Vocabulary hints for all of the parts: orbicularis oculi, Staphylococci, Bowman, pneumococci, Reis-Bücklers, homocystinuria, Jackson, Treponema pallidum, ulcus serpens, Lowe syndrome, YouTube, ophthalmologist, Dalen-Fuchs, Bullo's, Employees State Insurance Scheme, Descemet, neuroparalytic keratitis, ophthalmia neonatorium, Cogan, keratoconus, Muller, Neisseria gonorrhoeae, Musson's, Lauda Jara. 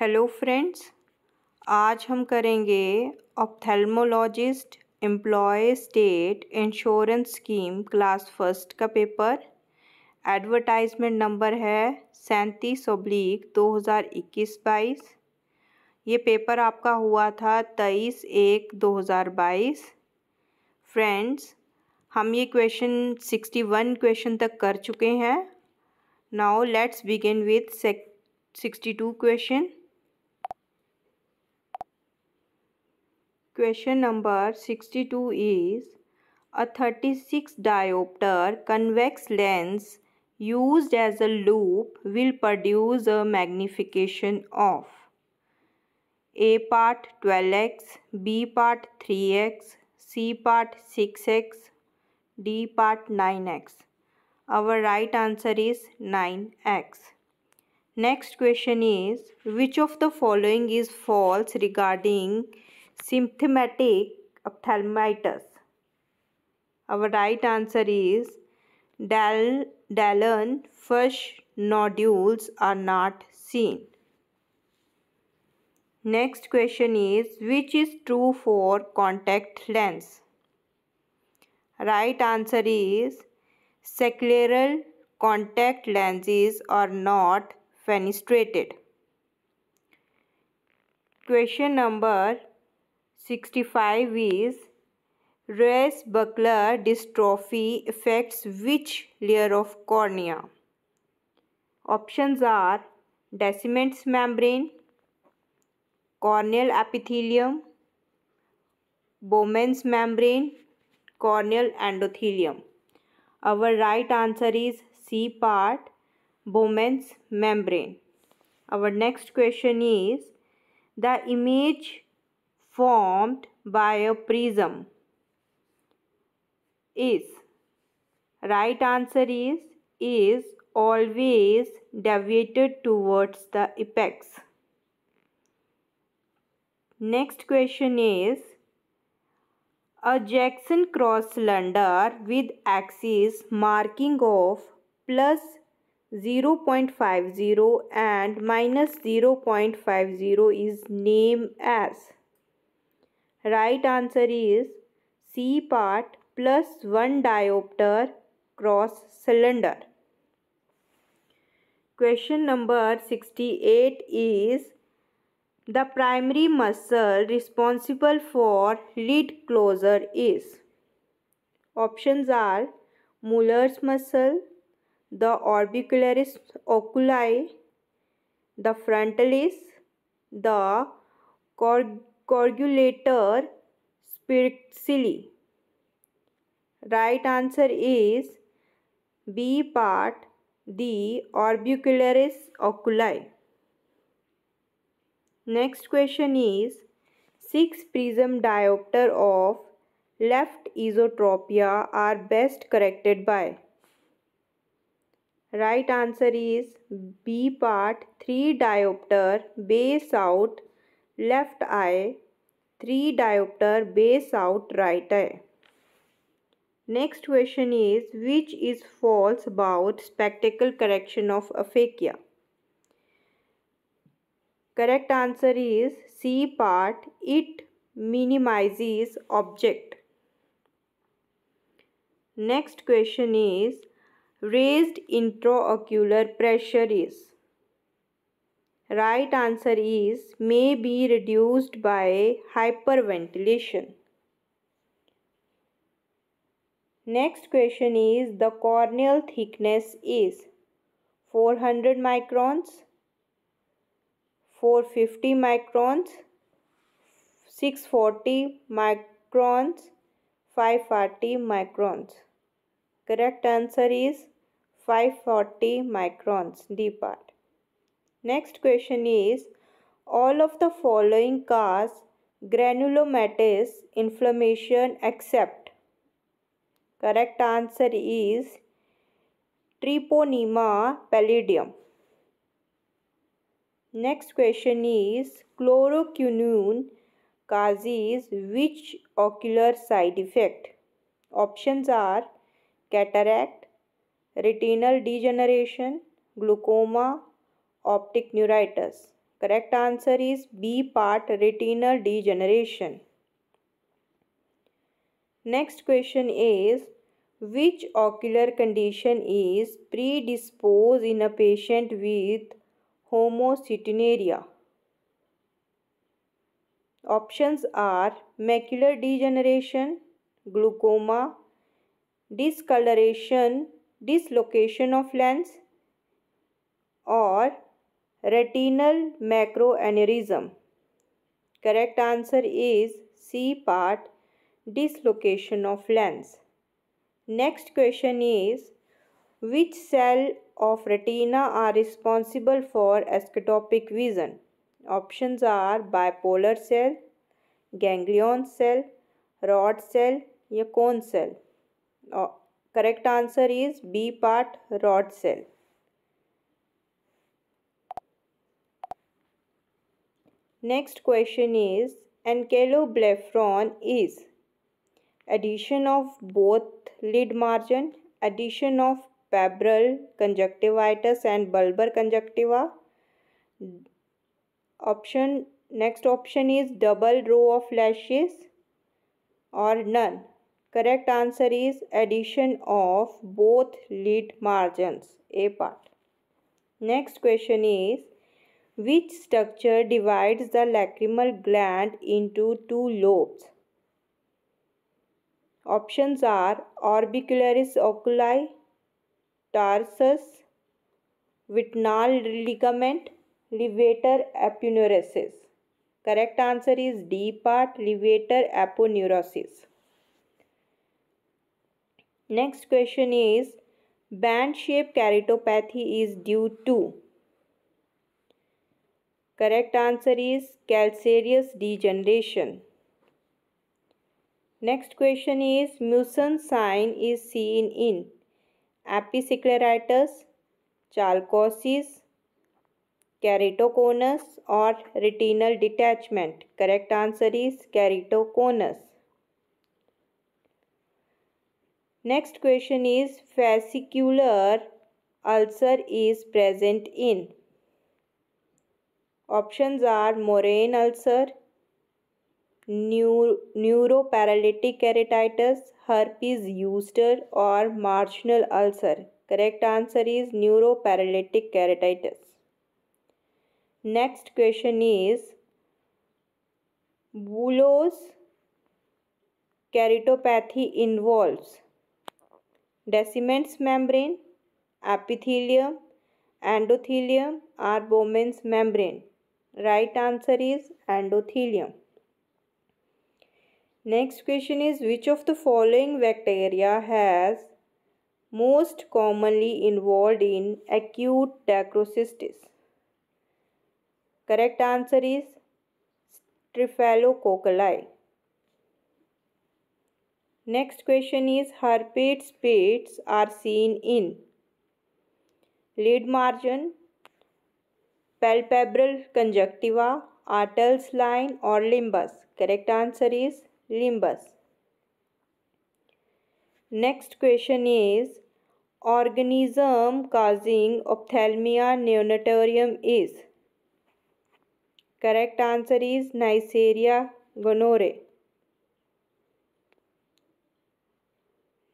Hello friends, आज हम करेंगे ophthalmologist employ state insurance scheme class first का पेपर। एडवर्टाइजमेंट नंबर है 37/2021-22। ये पेपर आपका हुआ था 23/1/2022। फ्रेंड्स, हम ये क्वेश्चन 61 क्वेश्चन तक कर चुके हैं। Now let's begin with 62 question. Question number 62 is a 36 diopter convex lens used as a loop will produce a magnification of A part 12x, B part 3x, C part 6x, D part 9x. Our right answer is 9x. Next question is, which of the following is false regarding symptomatic ophthalmitis? Our right answer is Dalen-Fuchs nodules are not seen. Next question is, which is true for contact lens? Right answer is scleral contact lenses are not fenestrated. Question number 65 is Reis-Bücklers dystrophy affects which layer of cornea? Options are Descemet's membrane, corneal epithelium, Bowman's membrane, corneal endothelium. Our right answer is C part, Bowman's membrane. Our next question is the image formed by a prism is, right answer is always deviated towards the apex. Next question is a Jackson cross cylinder with axis marking of +0.50 and -0.50 is named as, right answer is C part +1 diopter cross cylinder. Question number 68 is the primary muscle responsible for lid closure is, options are Muller's muscle, the orbicularis oculi, the frontalis, the corrugulator spiraxilli. Right answer is B part, the orbicularis oculi. Next question is 6 prism diopter of left esotropia are best corrected by, right answer is B part 3 diopter base out left eye, 3 diopter base out right eye. Next question is, which is false about spectacle correction of aphakia? Correct answer is C part, it minimizes object. Next question is raised intraocular pressure is, right answer is may be reduced by hyperventilation. Next question is the corneal thickness is 400 microns, 450 microns, 640 microns, 540 microns. Correct answer is 540 microns, D part. Next question is, all of the following cause granulomatous inflammation except, correct answer is Treponema pallidum. Next question is, chloroquinone causes which ocular side effect? Options are cataract, retinal degeneration, glaucoma, optic neuritis. Correct answer is B part, retinal degeneration. Next question is, which ocular condition is predisposed in a patient with homocystinuria? Options are macular degeneration, glaucoma, discoloration, dislocation of lens, or retinal macroaneurysm. Correct answer is C part, dislocation of lens. Next question is, which cell of retina are responsible for escotopic vision? Options are bipolar cell, ganglion cell, rod cell, or cone cell. Correct answer is B part, rod cell. Next question is, encephaloblastron is addition of both lid margin, addition of pebral conjunctivitis and bulbar conjunctiva. Next option is double row of lashes or none. Correct answer is addition of both lid margins, A part. Next question is, which structure divides the lacrimal gland into two lobes? Options are orbicularis oculi, tarsus, vitinal ligament, levator aponeurosis. Correct answer is D part, levator aponeurosis. Next question is, band-shaped keratopathy is due to? Correct answer is calcareous degeneration. Next question is, Musson's sign is seen in episcleritis, chalcosis, keratoconus, or retinal detachment. Correct answer is keratoconus. Next question is, fascicular ulcer is present in? Options are moraine ulcer, neuroparalytic keratitis, herpes zoster, or marginal ulcer. Correct answer is neuroparalytic keratitis. Next question is, Bullo's keratopathy involves Descemet's membrane, epithelium, endothelium, or Bowman's membrane. Right answer is endothelium. Next question is, which of the following bacteria has most commonly involved in acute dacrocystis? Correct answer is Staphylococci. Next question is, herpes pits are seen in lid margin, palpebral conjunctiva, Art's line, or limbus. Correct answer is limbus. Next question is, organism causing ophthalmia neonatorium is? Correct answer is Neisseria gonorrhoeae.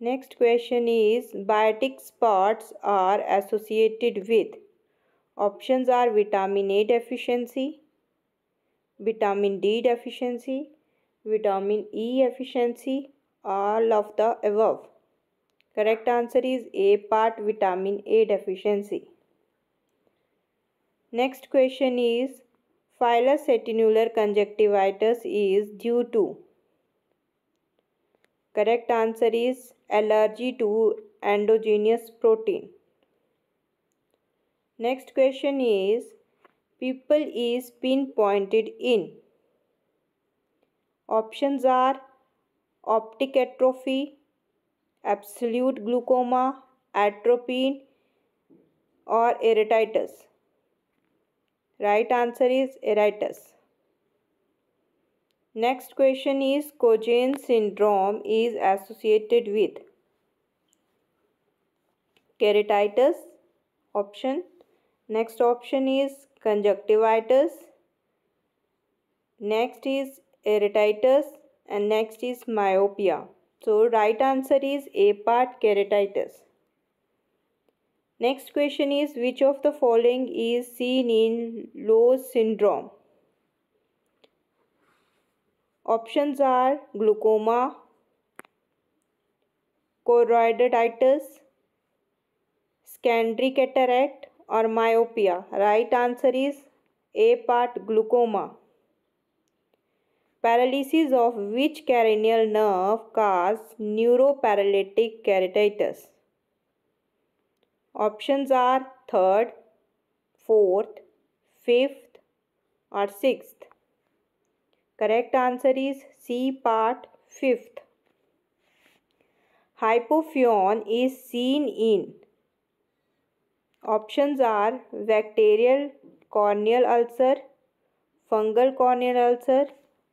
Next question is, biotic spots are associated with? Options are vitamin A deficiency, vitamin D deficiency, vitamin E deficiency, all of the above. Correct answer is A part, vitamin A deficiency. Next question is, filocatineular conjunctivitis is due to? Correct answer is allergy to endogenous protein. Next question is, pupil is pinpointed in? Options are optic atrophy, absolute glaucoma, atropine, or iritis. Right answer is iritis. Next question is, Cogan syndrome is associated with? Keratitis, option Next option is conjunctivitis. Next is keratitis and next is myopia. So right answer is A part, keratitis. Next question is which of the following is seen in Lowe syndrome? Options are glaucoma, choroiditis, secondary cataract or myopia. Right answer is A part, glaucoma. Paralysis of which cranial nerve causes neuroparalytic keratitis? Options are 3rd, 4th, 5th or 6th. Correct answer is C part, 5th. Hypopyon is seen in. Options are bacterial corneal ulcer, fungal corneal ulcer,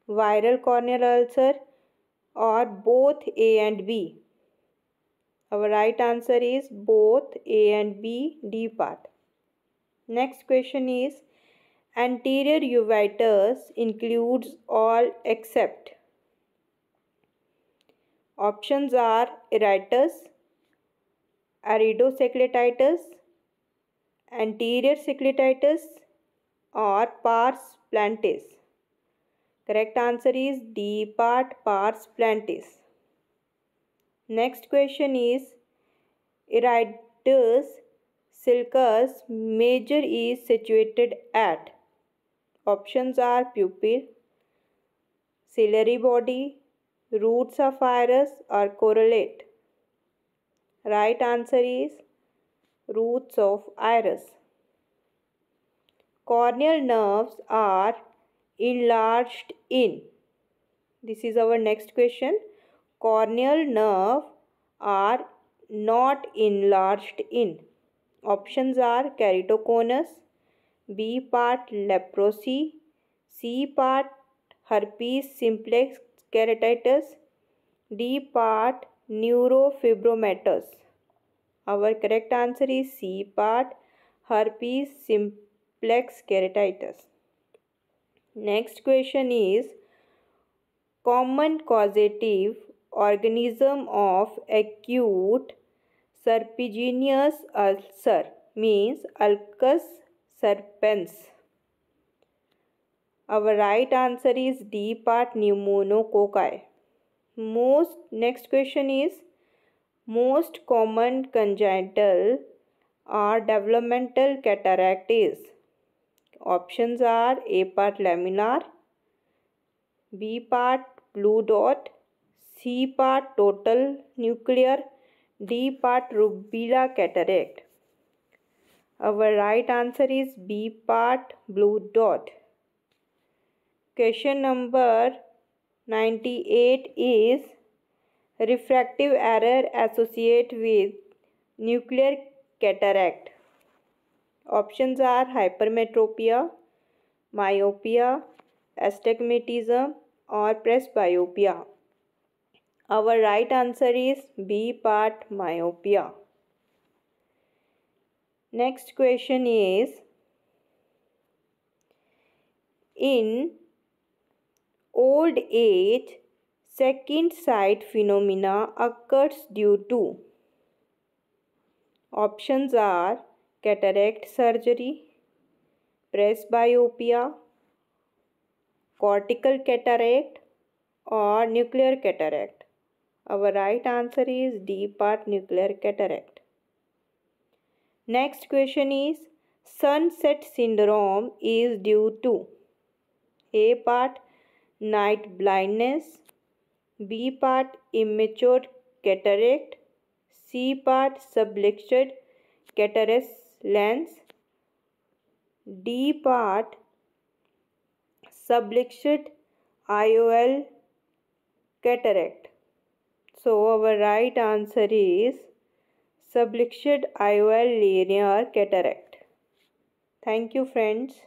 viral corneal ulcer or both A and B. Our right answer is both A and B, D part. Next question is anterior uveitis includes all except. Options are iritis, iridocyclitis, anterior cyclitis or pars plantis. Correct answer is D part, pars plantis. Next question is iritis sulcus major is situated at. Options are pupil, ciliary body, root sapphirus or correlate. Right answer is roots of iris. Corneal nerves are enlarged in. This is our next question. Corneal nerve are not enlarged in. Options are keratoconus, B part, leprosy, C part, herpes simplex keratitis, D part, neurofibromatous. Our correct answer is C part, herpes simplex keratitis. Next question is common causative organism of acute serpiginous ulcer means ulcus serpens. Our right answer is D part, pneumococci. Next question is most common congenital or developmental cataract is. Options are A part, laminar, B part, blue dot, C part, total nuclear, D part, rubella cataract. Our right answer is B part, blue dot. Question number 98 is refractive error associated with nuclear cataract. Options are hypermetropia, myopia, astigmatism or presbyopia. Our right answer is B part, myopia. Next question is in old age second sight phenomena occurs due to. Options are cataract surgery, presbyopia, cortical cataract or nuclear cataract. Our right answer is D part, nuclear cataract. Next question is sunset syndrome is due to. A part, night blindness, B part, immature cataract, C part, subluxed cataract lens, D part, subluxed IOL cataract. So our right answer is subluxed IOL linear cataract. Thank you, friends.